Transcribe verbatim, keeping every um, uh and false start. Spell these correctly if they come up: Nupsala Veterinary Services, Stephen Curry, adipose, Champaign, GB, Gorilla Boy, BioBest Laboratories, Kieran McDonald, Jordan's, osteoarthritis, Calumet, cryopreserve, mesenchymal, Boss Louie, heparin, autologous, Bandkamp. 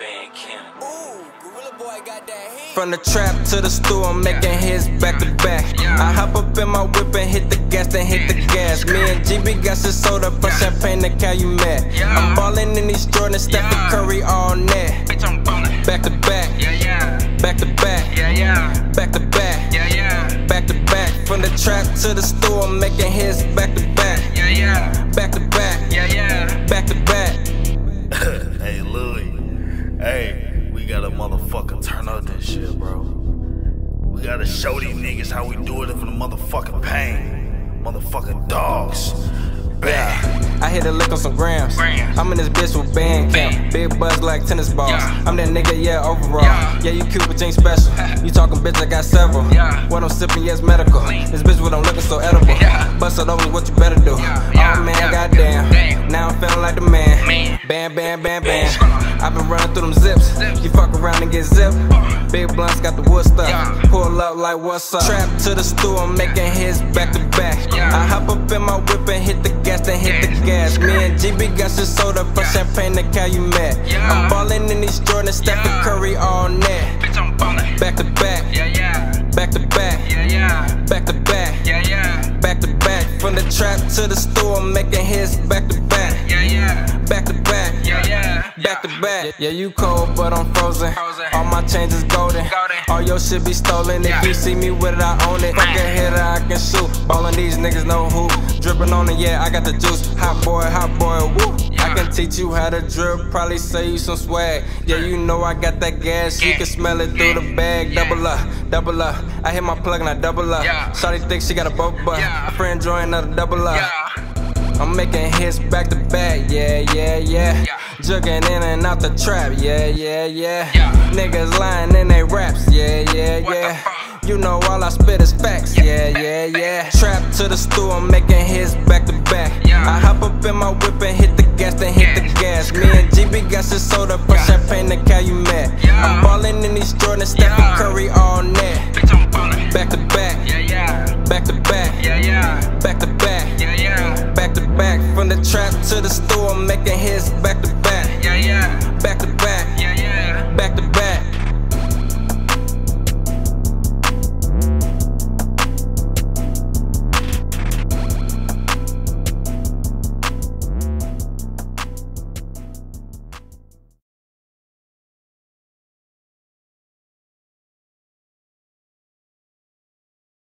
Bandkamp. Ooh, Gorilla Boy got that heat. From the trap to the store, I'm making hits back to back. I hop up in my whip and hit the gas, then hit the gas. Me and G B got some soda from Champaign to Calumet. I'm ballin' in these Jordan's, Stephen Curry all net. Back to back, back to back, back to back, back to back. From the trap to the store, I'm making hits back to back, back to back, back to back. Hey Louie, hey, we gotta motherfucking turn up this shit, bro. We gotta show these niggas how we do it for the motherfucking pain. Motherfucking dogs. Yeah. I hit a lick on some grams. grams. I'm in this bitch with Bandkamp. Big buzz like tennis balls. Yeah. I'm that nigga, yeah, overall. Yeah, yeah, you cute, but you ain't special. You talking bitch, I got several. Yeah. What I'm sipping, yes, yeah, medical. Clean. This bitch, what I'm looking so edible. Yeah. Bust it over, what you better do. Yeah. Yeah. Oh man, yeah. Goddamn. Damn. Now I'm feeling like the man. man. Bam, bam, bam, bam. bam. I've been running through them zips. zips. You fuck around and get zipped. Uh. Big blunts got the wood stuff. Yeah. Pull up like what's up. Trap to the store, I'm making hits back to back. Yeah. I hop up in my whip and hit the gas, then hit the gas. Me and G B got some soda from Champaign to Calumet. I'm ballin' in these Jordan's, Stephen Curry all net. Back to back, back to back, back to back, back to back. From the trap to the store, I'm making hits back to back, back to back, back to back. Yeah, you cold, but I'm frozen. All my chains is golden. All your shit be stolen. If you see me with it, I own it. Fucking hitter, I can shoot. Ballin' these niggas, no hoop. Drippin' on it, yeah, I got the juice. Hot boy, hot boy, woo. I can teach you how to drip, probably save you some swag. Yeah, you know I got that gas, you can smell it through the bag. Double up, double up. I hit my plug and I double up. Shawty thinks she got a boba. A friend drawing another double up. I'm making hits back to back, yeah, yeah, yeah. Jugging in and out the trap, yeah, yeah, yeah. Niggas lying in they raps, yeah, yeah, yeah. You know all I spit is facts, yeah, yeah, yeah. Trap to the store, I'm making hits back to back. I hop up in my whip and hit the gas, then hit the gas. Me and G B got some soda from Champaign to Calumet. I'm ballin' in these Jordan's, Stephen Curry all net. Back to back, back to back, back to back. Back to back, from the trap to the store, I'm making hits back to back.